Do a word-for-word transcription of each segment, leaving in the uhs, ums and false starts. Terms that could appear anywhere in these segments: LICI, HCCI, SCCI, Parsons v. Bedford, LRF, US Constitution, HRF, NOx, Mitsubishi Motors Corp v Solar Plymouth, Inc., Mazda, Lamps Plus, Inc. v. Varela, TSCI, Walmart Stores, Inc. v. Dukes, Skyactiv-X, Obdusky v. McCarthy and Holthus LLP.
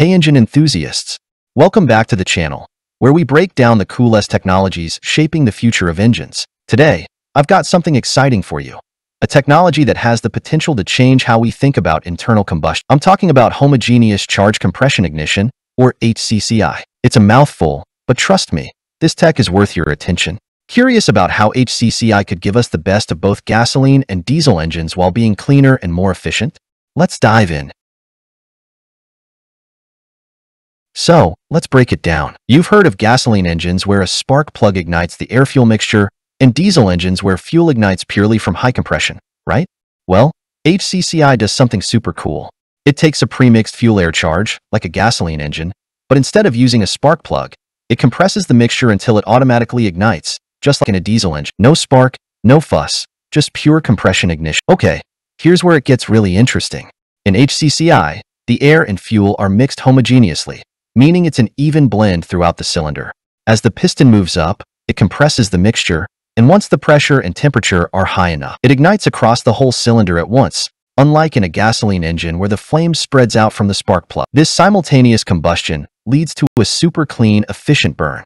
Hey engine enthusiasts, welcome back to the channel, where we break down the coolest technologies shaping the future of engines. Today, I've got something exciting for you, a technology that has the potential to change how we think about internal combustion. I'm talking about homogeneous charge compression ignition, or H C C I. It's a mouthful, but trust me, this tech is worth your attention. Curious about how H C C I could give us the best of both gasoline and diesel engines while being cleaner and more efficient? Let's dive in. So, let's break it down. You've heard of gasoline engines where a spark plug ignites the air-fuel mixture and diesel engines where fuel ignites purely from high compression, right? Well, H C C I does something super cool. It takes a premixed fuel-air charge, like a gasoline engine, but instead of using a spark plug, it compresses the mixture until it automatically ignites, just like in a diesel engine. No spark, no fuss, just pure compression ignition. Okay, here's where it gets really interesting. In H C C I, the air and fuel are mixed homogeneously, meaning it's an even blend throughout the cylinder. As the piston moves up, it compresses the mixture, and once the pressure and temperature are high enough, it ignites across the whole cylinder at once, unlike in a gasoline engine where the flame spreads out from the spark plug. This simultaneous combustion leads to a super clean, efficient burn.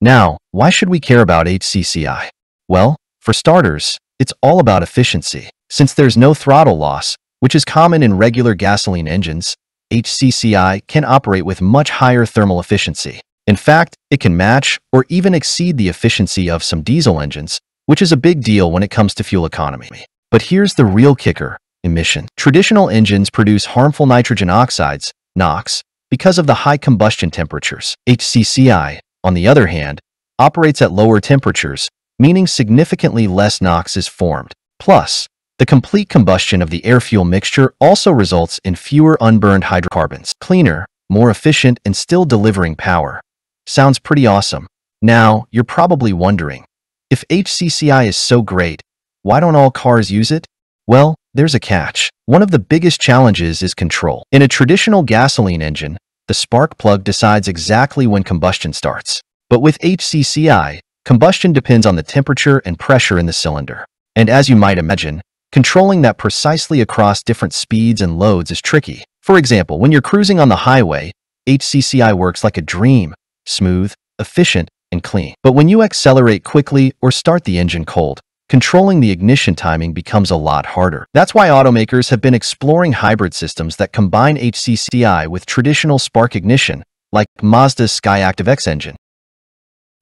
Now, why should we care about H C C I? Well, for starters, it's all about efficiency. Since there's no throttle loss, which is common in regular gasoline engines, H C C I can operate with much higher thermal efficiency. In fact, it can match or even exceed the efficiency of some diesel engines, which is a big deal when it comes to fuel economy. But here's the real kicker: emission. Traditional engines produce harmful nitrogen oxides, NOx, because of the high combustion temperatures. H C C I, on the other hand, operates at lower temperatures, meaning significantly less NOx is formed. Plus, the complete combustion of the air-fuel mixture also results in fewer unburned hydrocarbons. Cleaner, more efficient, and still delivering power. Sounds pretty awesome. Now, you're probably wondering, if H C C I is so great, why don't all cars use it? Well, there's a catch. One of the biggest challenges is control. In a traditional gasoline engine, the spark plug decides exactly when combustion starts. But with H C C I, combustion depends on the temperature and pressure in the cylinder. And as you might imagine, controlling that precisely across different speeds and loads is tricky. For example, when you're cruising on the highway, H C C I works like a dream, smooth, efficient, and clean. But when you accelerate quickly or start the engine cold, controlling the ignition timing becomes a lot harder. That's why automakers have been exploring hybrid systems that combine H C C I with traditional spark ignition, like Mazda's Skyactiv-X engine.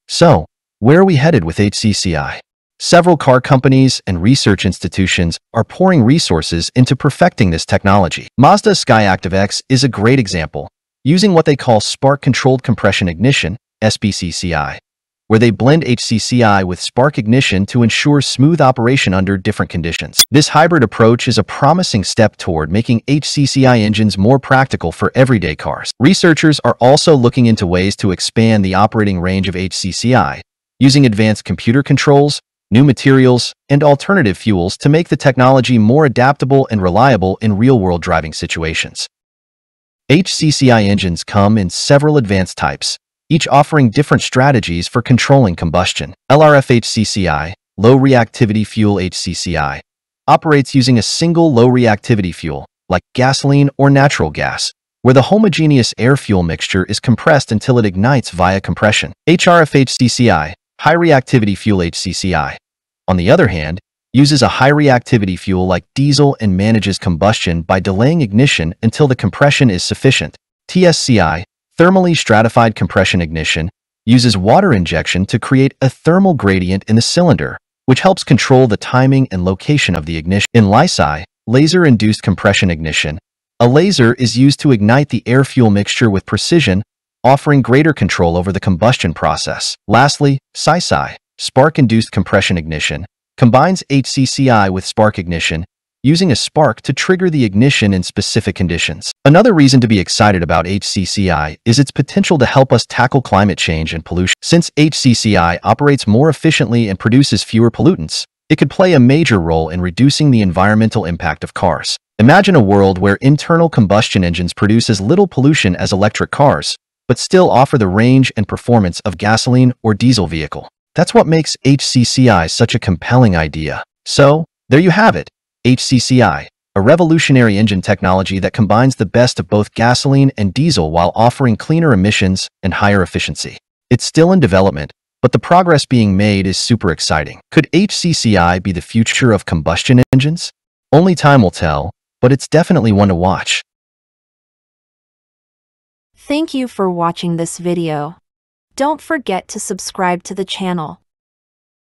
So, where are we headed with H C C I? Several car companies and research institutions are pouring resources into perfecting this technology. Mazda Skyactiv-X is a great example, using what they call spark-controlled compression ignition, S C C I, where they blend H C C I with spark ignition to ensure smooth operation under different conditions. This hybrid approach is a promising step toward making H C C I engines more practical for everyday cars. Researchers are also looking into ways to expand the operating range of H C C I, using advanced computer controls, new materials, and alternative fuels to make the technology more adaptable and reliable in real-world driving situations. H C C I engines come in several advanced types, each offering different strategies for controlling combustion. L R F H C C I, low-reactivity fuel H C C I, operates using a single low-reactivity fuel, like gasoline or natural gas, where the homogeneous air-fuel mixture is compressed until it ignites via compression. H R F H C C I, high-reactivity fuel H C C I, on the other hand, uses a high-reactivity fuel like diesel and manages combustion by delaying ignition until the compression is sufficient. T S C I, thermally stratified compression ignition, uses water injection to create a thermal gradient in the cylinder, which helps control the timing and location of the ignition. In L I C I, laser-induced compression ignition, a laser is used to ignite the air-fuel mixture with precision, offering greater control over the combustion process. Lastly, S C C I, spark-induced compression ignition, combines H C C I with spark ignition, using a spark to trigger the ignition in specific conditions. Another reason to be excited about H C C I is its potential to help us tackle climate change and pollution. Since H C C I operates more efficiently and produces fewer pollutants, it could play a major role in reducing the environmental impact of cars. Imagine a world where internal combustion engines produce as little pollution as electric cars, but still offer the range and performance of gasoline or diesel vehicle. That's what makes H C C I such a compelling idea. So, there you have it, H C C I, a a revolutionary engine technology that combines the best of both gasoline and diesel while offering cleaner emissions and higher efficiency. It's still in development, but the progress being made is super exciting. Could H C C I be the future of combustion engines? Only time will tell, but it's definitely one to watch. Thank you for watching this video. Don't forget to subscribe to the channel.